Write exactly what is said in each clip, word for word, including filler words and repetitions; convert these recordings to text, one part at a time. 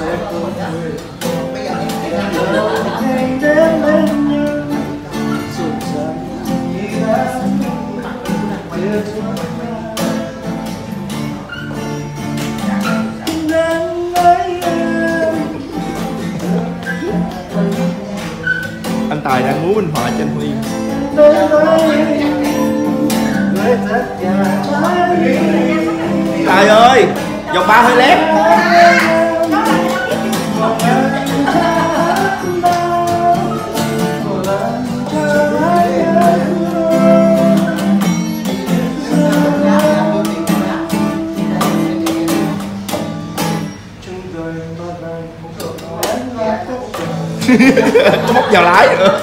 Anh Tài đang múa minh họa trên Huy. Tài ơi, vòng ba hơi lép. Móc vào lái nữa.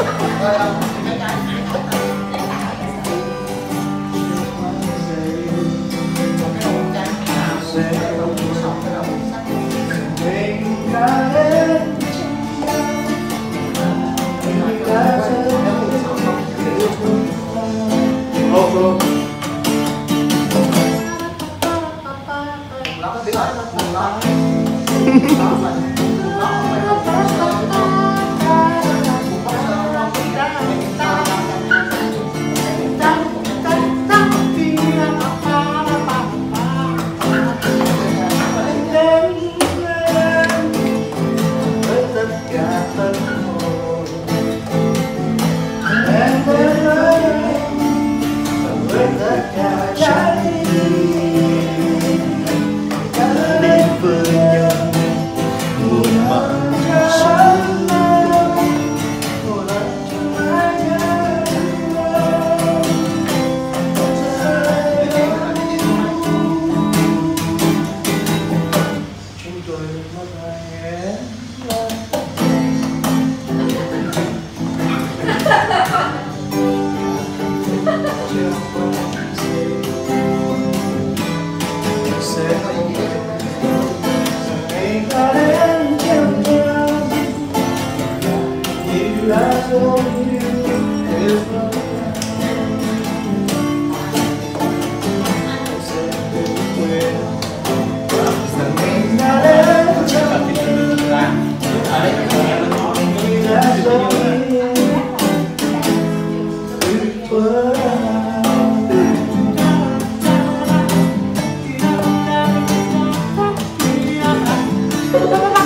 Bye.